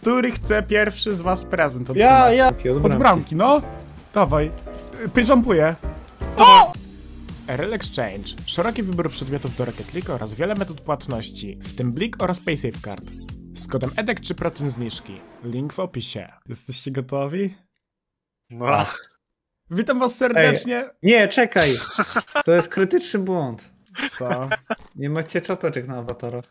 który chce pierwszy z was prezent otrzymać. Od bramki, no. Dawaj. Pyjampuję. O! RL Exchange. Szeroki wybór przedmiotów do Rocket League oraz wiele metod płatności, w tym blik oraz paysafecard. Z kodem Edek 3% zniżki. Link w opisie. Jesteście gotowi? No. Witam was serdecznie. Ej, nie, czekaj. To jest krytyczny błąd. Co? Nie macie czapeczek na awatarach.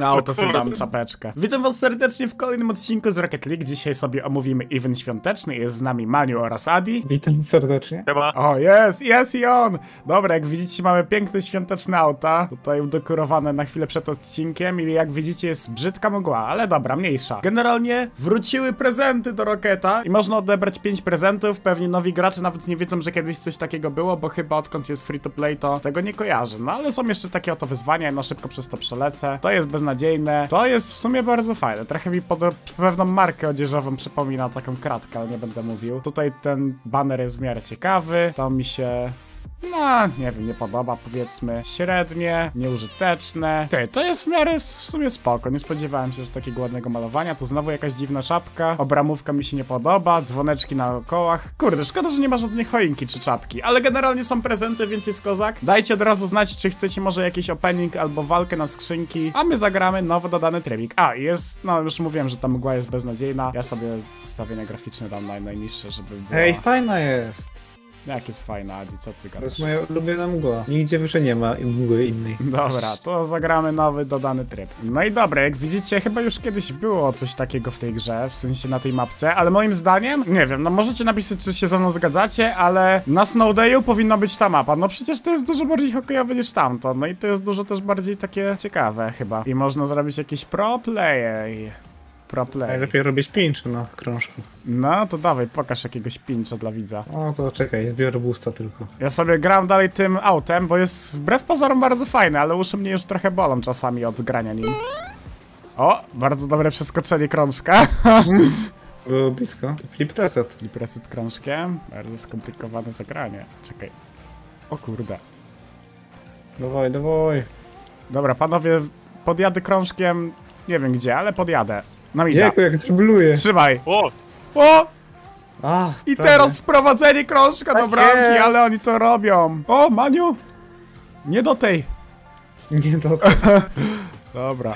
Na auto sobie dam czapeczkę. Witam was serdecznie w kolejnym odcinku z Rocket League. Dzisiaj sobie omówimy event świąteczny. Jest z nami Maniu oraz Adi. Witam serdecznie. O, jest i on. Dobra, jak widzicie, mamy piękne świąteczne auta. Tutaj udekorowane na chwilę przed odcinkiem. I jak widzicie, jest brzydka mgła, ale dobra, mniejsza. Generalnie wróciły prezenty do Rocketa i można odebrać 5 prezentów. Pewnie nowi gracze nawet nie wiedzą, że kiedyś coś takiego było, bo chyba odkąd jest free to play, to tego nie kojarzę. No ale są jeszcze takie oto wyzwania, no szybko przez to przelecę. To jest bez nadziejne. To jest w sumie bardzo fajne. Trochę mi pod pewną markę odzieżową przypomina taką kratkę, ale nie będę mówił. Tutaj ten baner jest w miarę ciekawy. To mi się... no, nie wiem, nie podoba, powiedzmy. Średnie, nieużyteczne. Ty, to jest w miarę w sumie spoko. Nie spodziewałem się, że takiego ładnego malowania. To znowu jakaś dziwna czapka. Obramówka mi się nie podoba, dzwoneczki na kołach. Kurde, szkoda, że nie ma żadnej choinki czy czapki. Ale generalnie są prezenty, więc jest kozak. Dajcie od razu znać, czy chcecie może jakiś opening albo walkę na skrzynki. A my zagramy nowo dodany trybik. A, jest, no już mówiłem, że ta mgła jest beznadziejna. Ja sobie stawienia graficzne dam najniższe, żeby było... Ej, fajna jest. Jak jest fajna, Adi, co ty gadasz? To jest moja ulubiona mgła. Nigdzie wyżej nie ma mgły innej. Dobra, to zagramy nowy, dodany tryb. No i dobra, jak widzicie, chyba już kiedyś było coś takiego w tej grze, w sensie na tej mapce, ale moim zdaniem, nie wiem, no możecie napisać, czy się ze mną zgadzacie, ale na Snow Day'u powinna być ta mapa. No przecież to jest dużo bardziej hokejowe niż tamto, no i to jest dużo też bardziej takie ciekawe chyba. I można zrobić jakieś pro play. Najlepiej robić pinch na krążku. No to dawaj, pokaż jakiegoś pincha dla widza. O, to czekaj, zbiorę busta tylko. Ja sobie gram dalej tym autem, bo jest wbrew pozorom bardzo fajny, ale uszy mnie już trochę bolą czasami od grania nim. O, bardzo dobre przeskoczenie krążka. Było blisko. Flip reset. Flip reset krążkiem. Bardzo skomplikowane zagranie. Czekaj. O kurde. Dawaj, dawaj. Dobra, panowie, podjadę krążkiem. Nie wiem gdzie, ale podjadę. Na mida. Jako, jak trybluje. Trzymaj. O! O! Ach, i prawie. Teraz sprowadzenie krążka tak do bramki, jest. Ale oni to robią. O, Maniu! Nie do tej. Nie do tej. Dobra.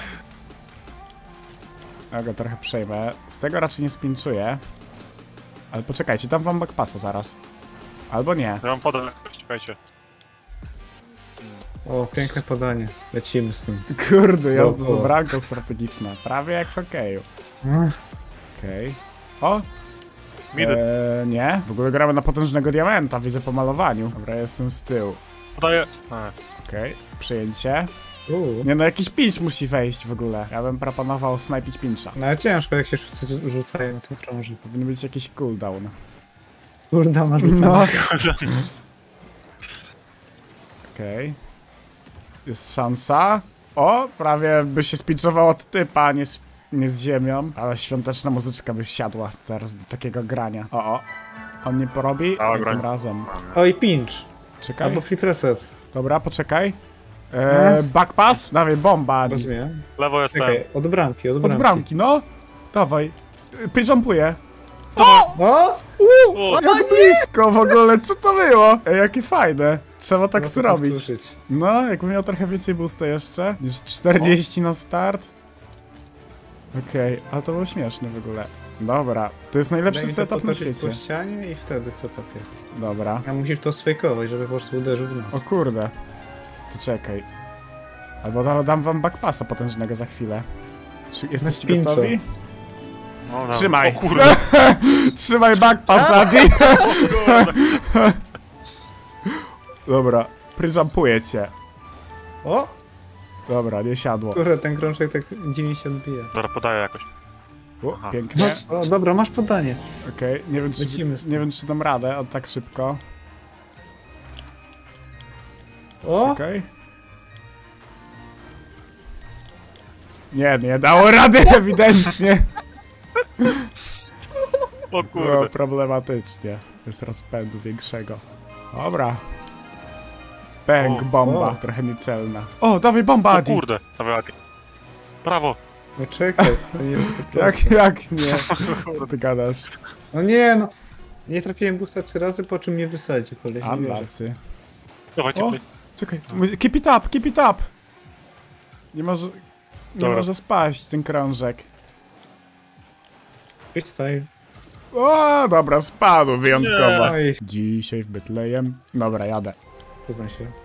Ja go trochę przejmę. Z tego raczej nie spinczuję. Ale poczekajcie, dam wam backpassa zaraz. Albo nie. Ja wam podam, czekajcie. O, piękne podanie. Lecimy z tym. Kurde, jazda z bramką strategiczna. Prawie jak w hokeju. Okej. O! Nie. W ogóle gramy na potężnego diamenta, widzę po malowaniu. Dobra, jestem z tyłu. Podaję. Okej, przyjęcie. Nie no, jakiś pinch musi wejść w ogóle. Ja bym proponował snajpić pincha. No ciężko, jak się wszyscy rzucają na tym krąży. Powinien być jakiś cooldown. Cooldown rzucamy. Okej. Jest szansa. O, prawie by się spinczował od typa, nie z ziemią. Ale świąteczna muzyczka by siadła teraz do takiego grania. O, on nie porobi, ale tym razem. O, i pinch. Czekaj. Albo free preset. Dobra, poczekaj. Backpass? Dawaj, bomba. Rozumiem. Lewo jest tam. Od bramki, od bramki. Od bramki, no. Dawaj. Pyjampuję. O! Jak blisko w ogóle, co to było? Ej, jakie fajne. Trzeba tak zrobić. No, jakbym miał trochę więcej boosta jeszcze niż 40 na start. Okej, ale to było śmieszne w ogóle. Dobra, to jest najlepszy setup na świecie. Po ścianie i wtedy setup jest. Dobra. A musisz to sfejkować, żeby po prostu uderzył w nas. O kurde. To czekaj. Albo dam wam backpassa potężnego za chwilę. Jesteście gotowi? No, no. Trzymaj! O kurde. Trzymaj backpass, Adi! Dobra, pryjampuję cię. O! Dobra, nie siadło. Kurde, ten krążek tak dziwnie się odbija. Dobra, podaję jakoś. Pięknie. O, dobra, masz podanie. Okej, nie wiem, czy dam radę od tak szybko. O! Okej. Nie dało rady ewidentnie. O kurde. No, problematycznie. Jest rozpędu większego. Dobra. Bang, bomba. Trochę niecelna. O, dawaj bomba, Adi. O kurde, dawaj, Adi. Brawo. No czekaj, to nie jest to jak nie? Co ty gadasz? No nie no. Nie trafiłem busta 3 razy, po czym mnie wysadził koleś. A lacy. Dawaj, ciepli. Czekaj, keep it up, keep it up! Nie może... Nie może spaść ten krążek. Tutaj. O, dobra, spadł wyjątkowo. Nie. Dzisiaj w Betlejem. Dobra, jadę.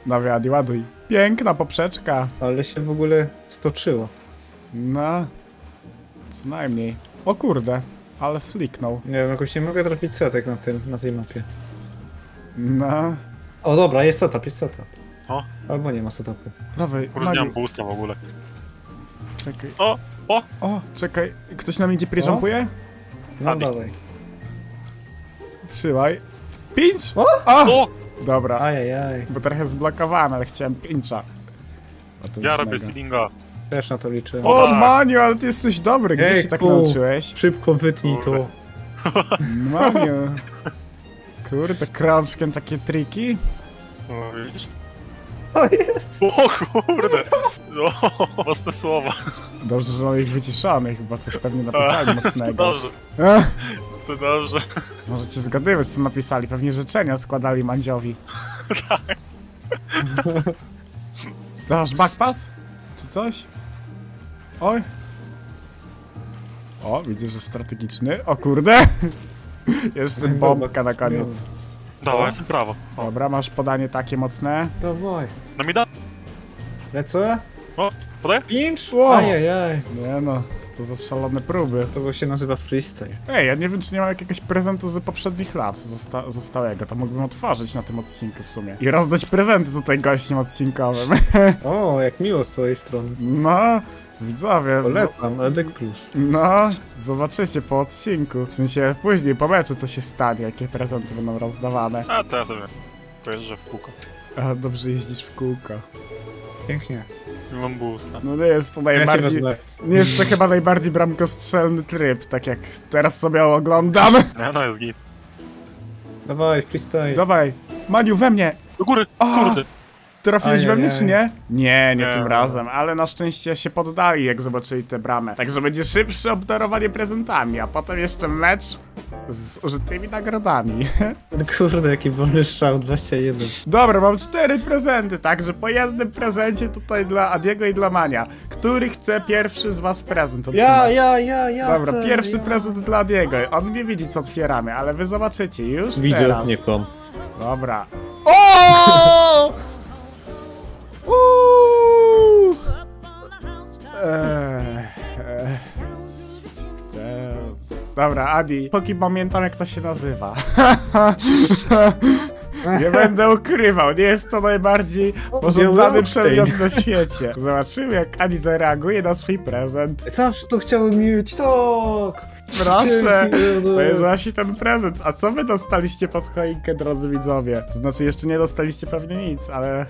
Dawaj, Adi, ładuj. Piękna poprzeczka. Ale się w ogóle stoczyło. No. Co najmniej. O kurde, ale fliknął. Nie wiem, jakoś nie mogę trafić setek na, tej mapie. No. O dobra, jest setup, jest setup. O. Albo nie ma setupu. Dawaj, kurde, nie mam boosta w ogóle. Czekaj. O, o. O, czekaj. Ktoś nam idzie przeżampuje? No dalej. Trzymaj. Pinch! O! Dobra. Ajajaj. Bo trochę zblokowałem, ale chciałem pincha. Ja robię swinga. Też na to liczę. O, tak. Maniu, ale ty jesteś dobry. Gdzie się tak nauczyłeś? Szybko wytnij to. Maniu. Kurde, krążkiem takie triki. O, widzisz? O, jest. O kurde. O, mocne słowa. Dobrze, że mam ich wyciszamy, chyba coś pewnie napisali mocnego. Dobrze. To dobrze. Możecie zgadywać, co napisali. Pewnie życzenia składali Mandziowi. Tak. Dasz backpass? Czy coś? Oj. O, widzę, że strategiczny. O kurde. Jeszcze bombka na koniec. Dawaj, jestem prawo. O. Dobra, masz podanie takie mocne. Dawaj. No mi da. Lecę? O, podaj? Pinch? Wow. Ajajaj. Nie no, co to za szalone próby. To się nazywa freestyle. Ej, ja nie wiem, czy nie mam jakiegoś prezentu z poprzednich lat zostałego. To mógłbym otworzyć na tym odcinku w sumie. I rozdać prezenty tutaj gościom odcinkowym. O, jak miło z twojej strony. No. Widzowie, polecam, Edek Plus. No, zobaczycie po odcinku. W sensie później po meczu co się stanie, jakie prezenty będą rozdawane. A to ja sobie pojeżdżę w kółko. A, dobrze jeździsz w kółko. Pięknie. Mam boosta. No nie jest to najbardziej... Nie jest to chyba najbardziej bramkostrzelny tryb, tak jak teraz sobie oglądam. No, no jest git. Dawaj, freestyle. Dawaj, Maniu, we mnie! Do góry, kurde! Trafiłeś we mnie, czy nie? Nie, nie tym razem, ale na szczęście się poddali, jak zobaczyli tę bramę. Także będzie szybsze obdarowanie prezentami, a potem jeszcze mecz z użytymi nagrodami. Kurde, jaki wolny strzał, 21. Dobra, mam 4 prezenty, także po jednym prezencie tutaj dla Adiego i dla Mania. Który chce pierwszy z was prezent otrzymać? Ja. Dobra, chcę, pierwszy prezent dla Adiego. On nie widzi, co otwieramy, ale wy zobaczycie już widzę, teraz. Widzę, nie. Dobra. O! Chcę... Dobra, Adi, póki pamiętam, jak to się nazywa. Nie będę ukrywał, nie jest to najbardziej pożądany przedmiot na świecie. Zobaczymy, jak Adi zareaguje na swój prezent. Zawsze to chciałem mieć, tak! Proszę, to jest właśnie ten prezent. A co wy dostaliście pod choinkę, drodzy widzowie? Znaczy, jeszcze nie dostaliście pewnie nic, ale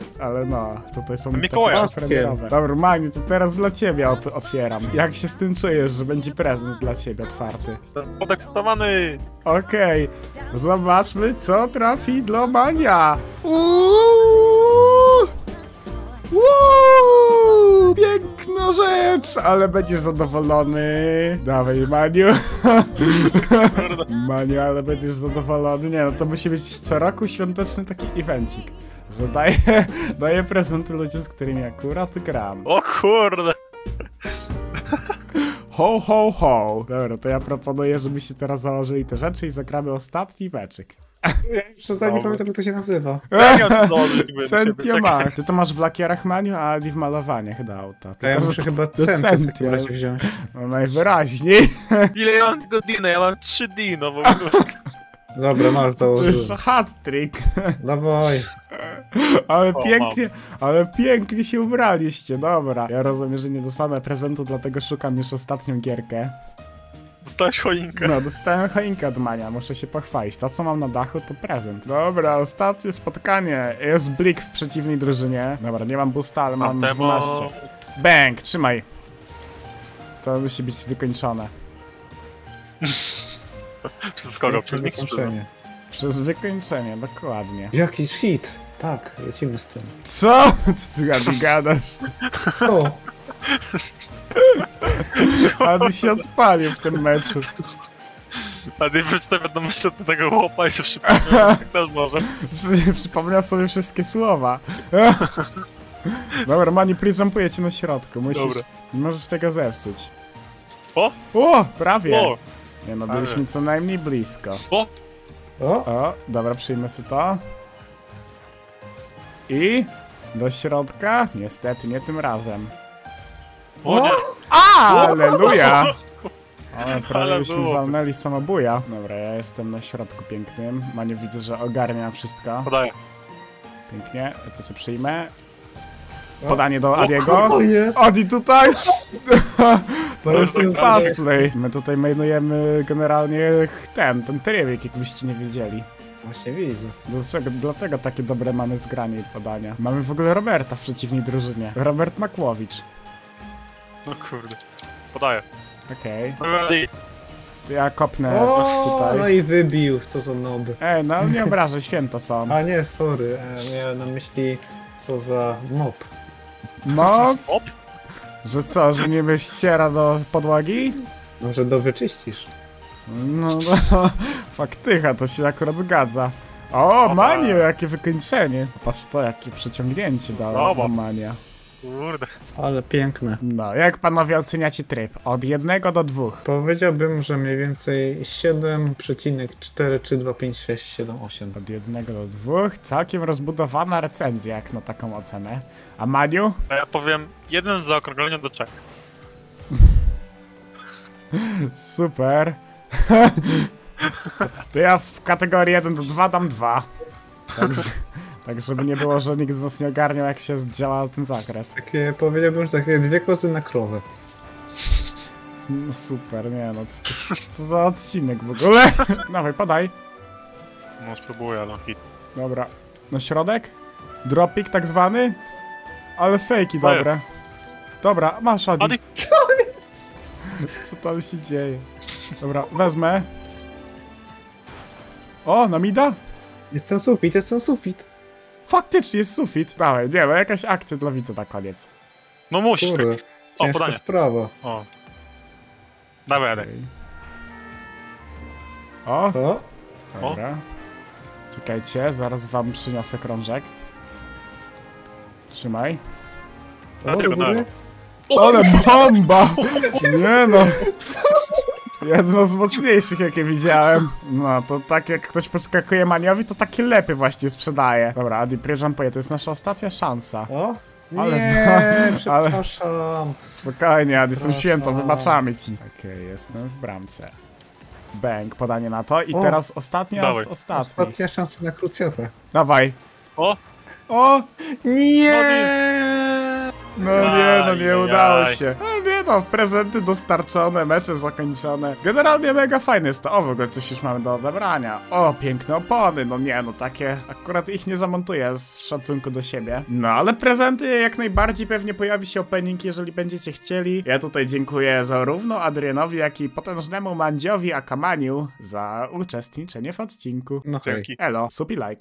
no, tutaj są takie premierowe. Dobra, Maniu, to teraz dla ciebie otwieram. Jak się z tym czujesz, że będzie prezent dla ciebie otwarty? Jestem podekscytowany. Okej, zobaczmy, co trafi dla Mania. Piękna rzecz, ale będziesz zadowolony. Dawaj, Maniu. Maniu, ale będziesz zadowolony. Nie, no to musi być co roku świąteczny taki evencik, że daję prezenty ludziom, z którymi akurat gram. O kurde. Ho, ho, ho. Dobra, to ja proponuję, żebyście teraz założyli te rzeczy i zagramy ostatni meczyk. Ja już nie pamiętam, jak to się nazywa. Sentia. Ty to masz w lakierach, Maniu, a Adi w malowaniach do auta. Ja muszę chyba Sentia wziąć. No najwyraźniej. Ile ja mam tego dina? Ja mam 3 dino w ogóle. Dobra, masz to. To jest hat-trick. Dawaj. Ale pięknie się ubraliście, dobra. Ja rozumiem, że nie dostanę prezentu, dlatego szukam już ostatnią gierkę. Dostałeś choinkę. No, dostałem choinkę od Mania, muszę się pochwalić. To, co mam na dachu, to prezent. Dobra, ostatnie spotkanie. Jest blik w przeciwnej drużynie. Dobra, nie mam boosta, ale mam 12. Bang, trzymaj. To musi być wykończone. Przez kogo? Przez wykończenie. Przez wykończenie, dokładnie. Jakiś hit. Tak, lecimy z tym. Co? Co ty gadasz? Adi się odpalił w tym meczu. Adi przeczyta wiadomość od tego chłopa i sobie przypomniał, jak też może. Przypomniał sobie wszystkie słowa. Dobra, Mani, prejumpuje cię na środku, musisz... Dobra. Nie możesz tego zepsuć. O! O! Prawie! O. Nie no, byliśmy co najmniej blisko. O! O! O! Dobra, przyjmę sobie to. I... do środka? Niestety, nie tym razem. O! O! Aleluja! Ale prawie byśmy walnęli samobuja. Dobra, ja jestem na środku pięknym. Maniu, widzę, że ogarnia wszystko. Podaję. Pięknie, to sobie przyjmę. Podanie do Adiego. Adi tutaj! To jest ten passplay. My tutaj mainujemy generalnie ten trybik, jakbyście nie wiedzieli. Właśnie widzę. Dlatego takie dobre mamy zgranie i podania. Mamy w ogóle Roberta w przeciwnej drużynie. Robert Makłowicz. No kurde. Podaję. Okej. Okay. Ja kopnę tutaj. No i wybił, to za noby. Ej, no nie obrażę, święta są. A nie, sorry, miałem na myśli... Co za mop? Mop? Że co, że niby ściera do podłogi? Może do wyczyścisz. No, faktycha, to się akurat zgadza. O, Mania, jakie wykończenie. Patrz to, jakie przeciągnięcie do Mania. Kurde. Ale piękne. No, jak panowie oceniacie tryb? Od 1 do 2. Powiedziałbym, że mniej więcej 7,4 czy 2, 5, 6, 7, 8. Od 1 do 2. Całkiem rozbudowana recenzja, jak na taką ocenę. A Maniu? Ja powiem 1 z zaokrągleniem do 3. Super. To ja w kategorii 1 do 2 dam 2. Także... Tak, żeby nie było, że nikt z nas nie ogarniał, jak się działa ten zakres. Takie, powiedziałbym, że takie 2 kozy na krowę. No super, nie no, co za odcinek w ogóle? Dawaj, podaj. No spróbuję, ale hit. Dobra, na środek? Dropik tak zwany? Ale fejki dobre. Dobra, masz Adi. Co tam się dzieje? Dobra, wezmę. O, na mida? Jestem sufit. Faktycznie jest sufit. Dawaj, nie no, jakaś akcja dla widza na koniec. No musisz. Kurde, o, podanie. Sprawa. O. Dawaj, Edek. O. O. Dobra. Czekajcie, zaraz wam przyniosę krążek. Trzymaj. O, ale bomba! Nie no. Jedno z mocniejszych, jakie widziałem. No, to tak jak ktoś podskakuje Maniowi, to takie lepy właśnie sprzedaje. Dobra, Adi, prejumpuje, to jest nasza ostatnia szansa. O? Ale, nie, no, przepraszam. Ale... Spokojnie, Adi, są święto, wybaczamy ci. Okej, jestem w bramce. Bang, podanie na to i teraz ostatnia. Ostatnia szansa na krucjatę. Dawaj. O! O! Nie! No nie udało się. No, prezenty dostarczone, mecze zakończone. Generalnie mega fajne jest to. O, w ogóle coś już mamy do odebrania. O, piękne opony, no nie, no takie. Akurat ich nie zamontuję z szacunku do siebie. No, ale prezenty jak najbardziej, pewnie pojawi się opening, jeżeli będziecie chcieli. Ja tutaj dziękuję zarówno Adrianowi, jak i potężnemu Mandziowi Akamaniu za uczestniczenie w odcinku. No hej. Elo, supi like.